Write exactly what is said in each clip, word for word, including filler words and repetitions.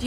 Do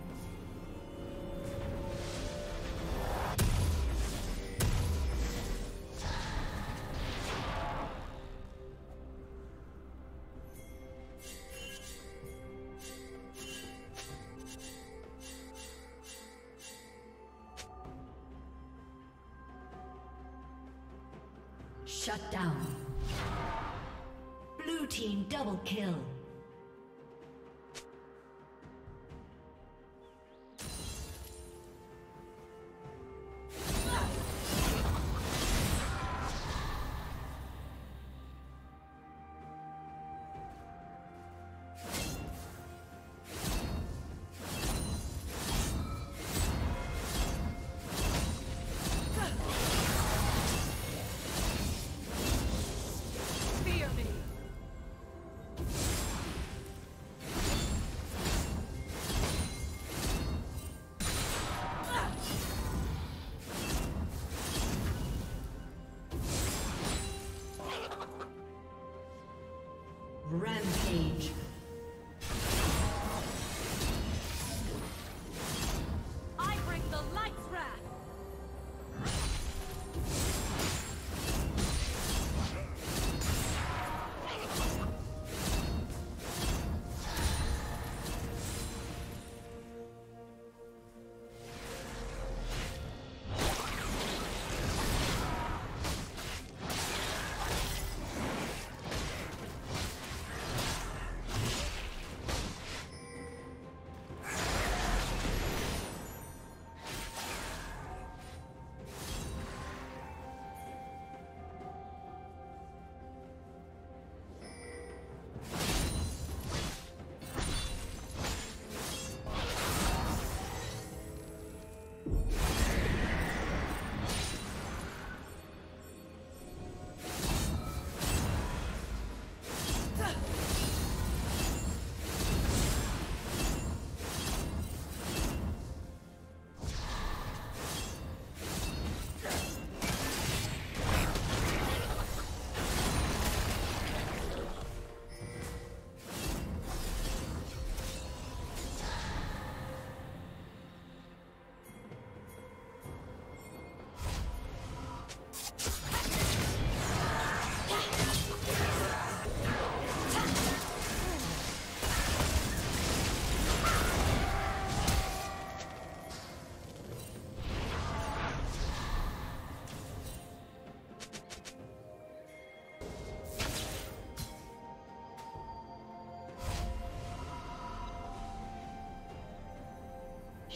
Shut down. Blue team double kill. Rampage.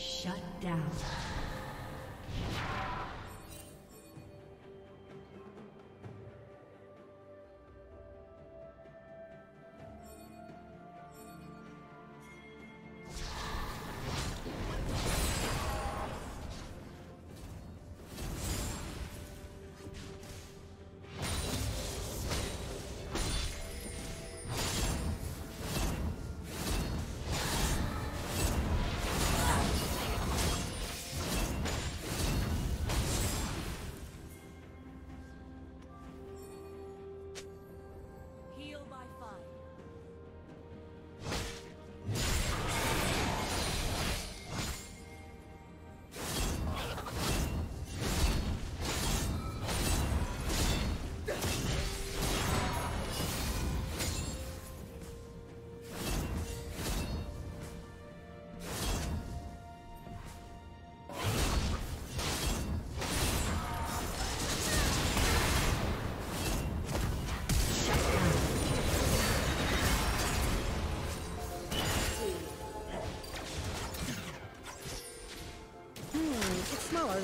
Shut down.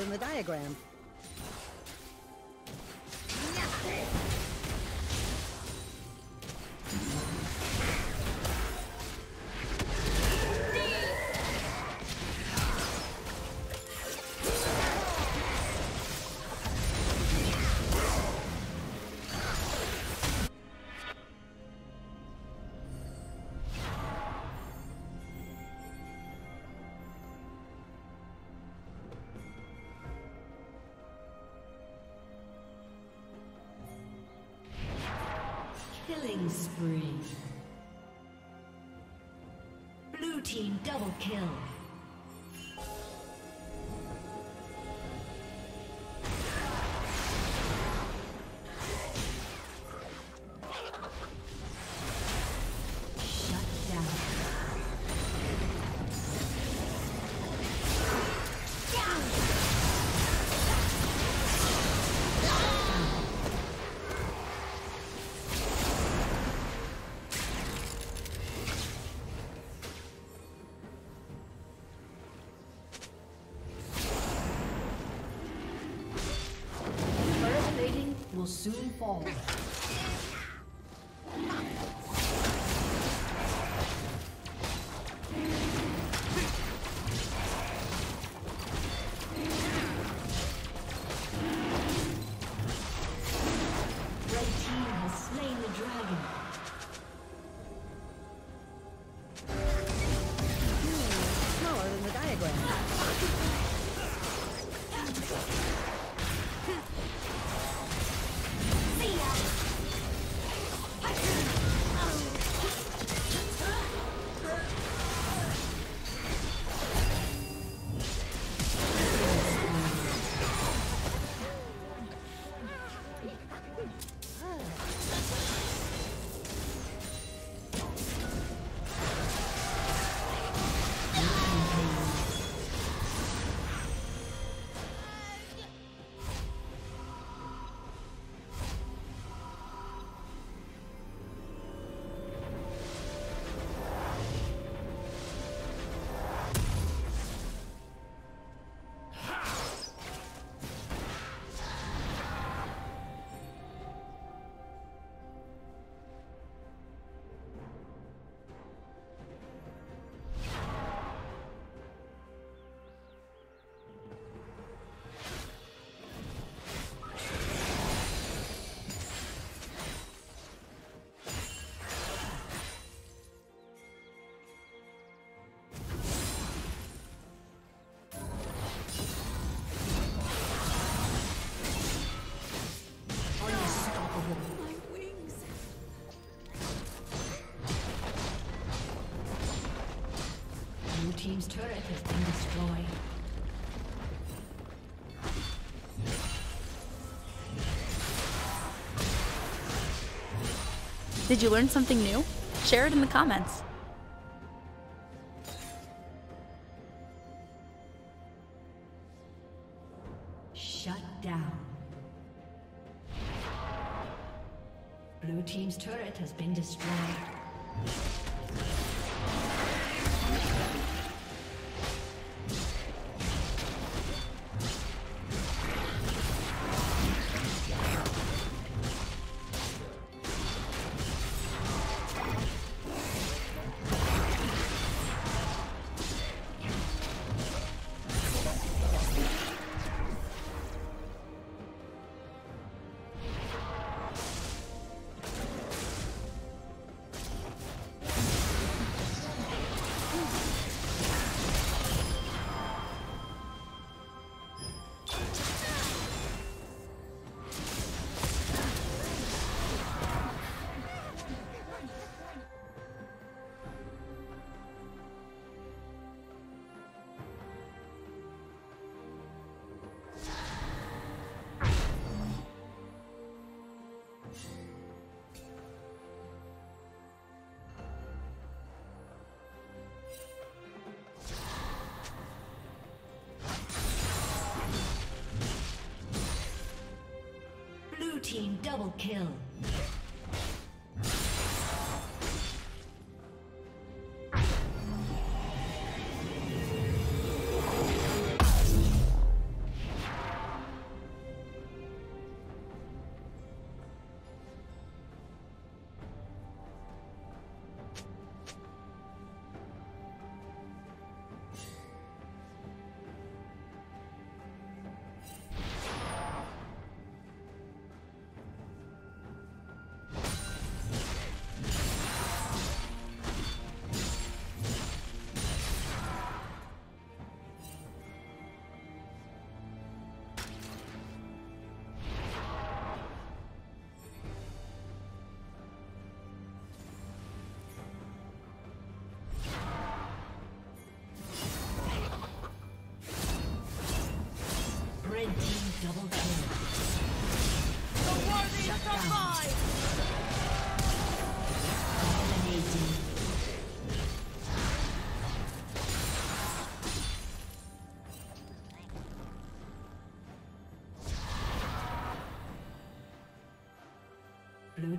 In the diagram. Killing spree. Blue team double kill. fall. Team's turret has been destroyed. Did you learn something new? Share it in the comments. Shut down. Blue team's turret has been destroyed. Team double kill. Double kill. The world is alive. Dominating. Blue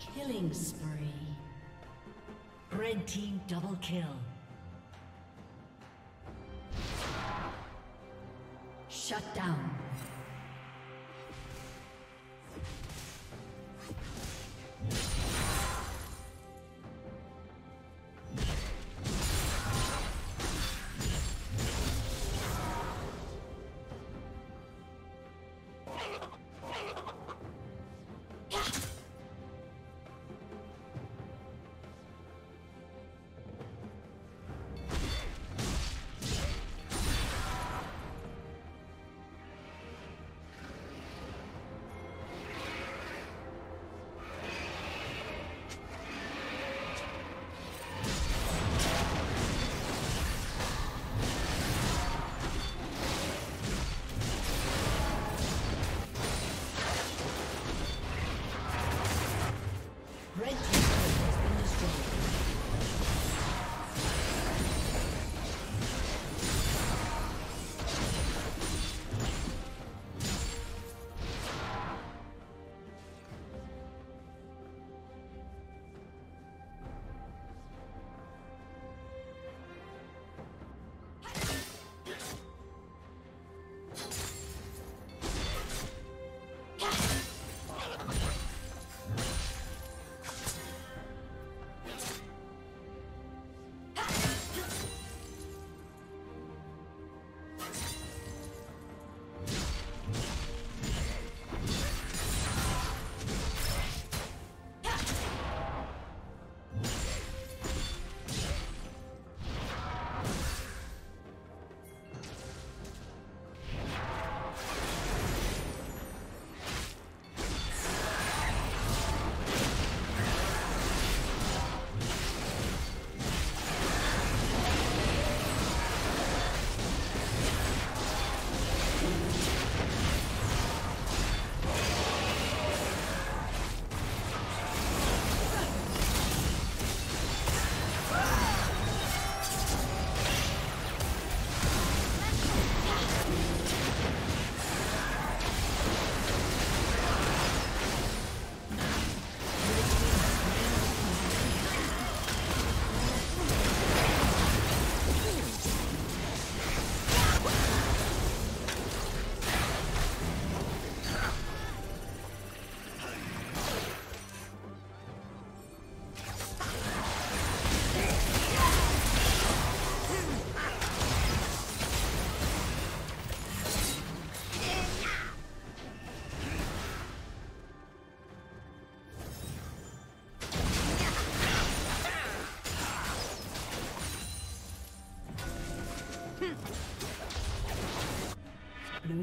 Killing spree. Red team double kill. Shut down. Blue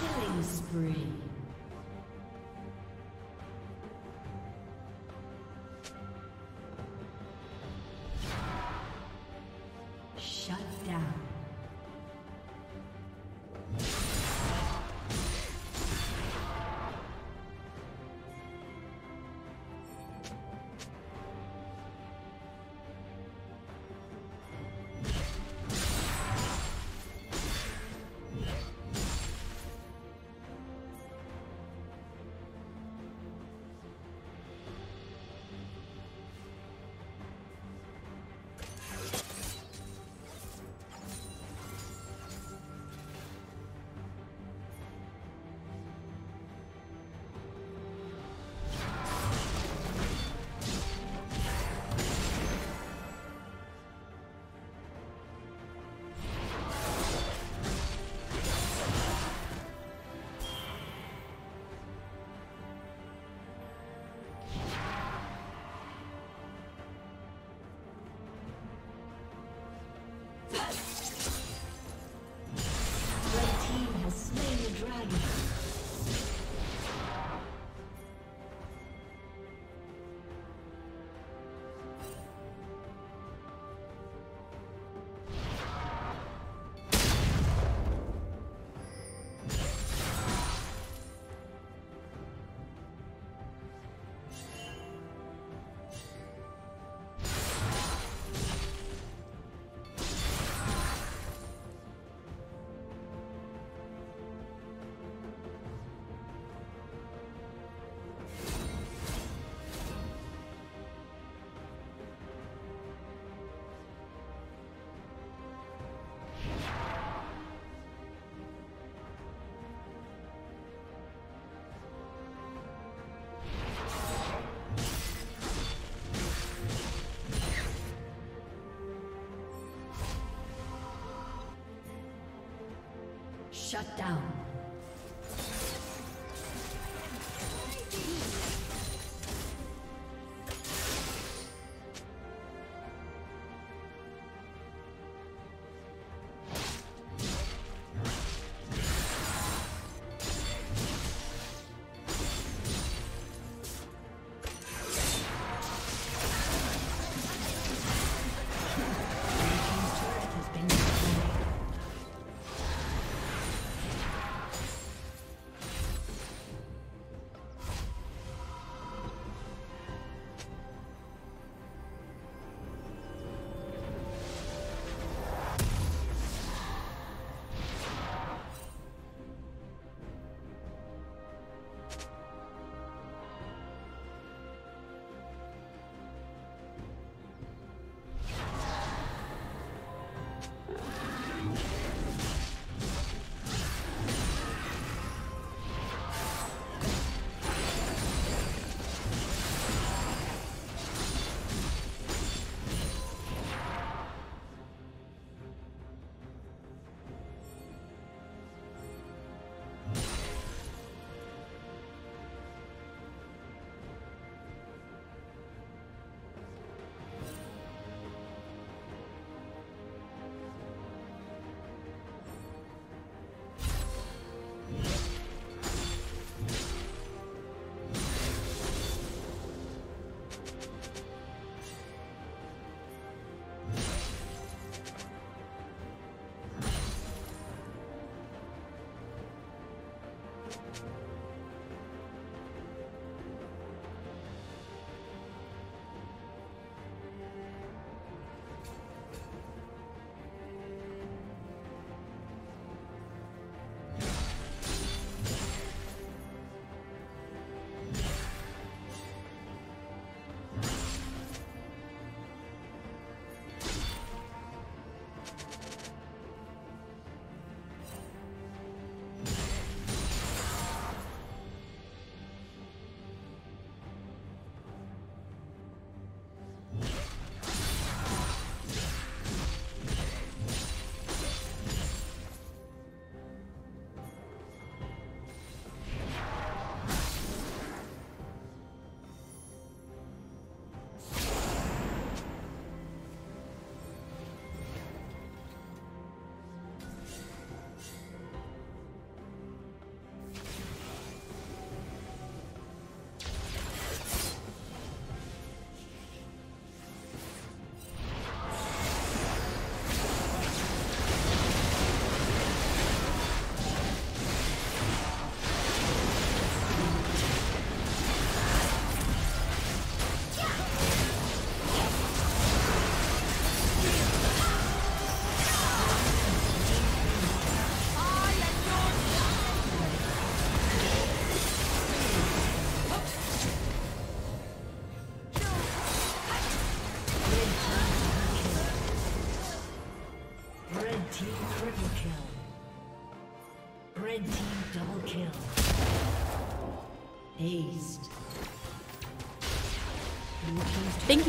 Killing spree. Yeah. Shut down. Thank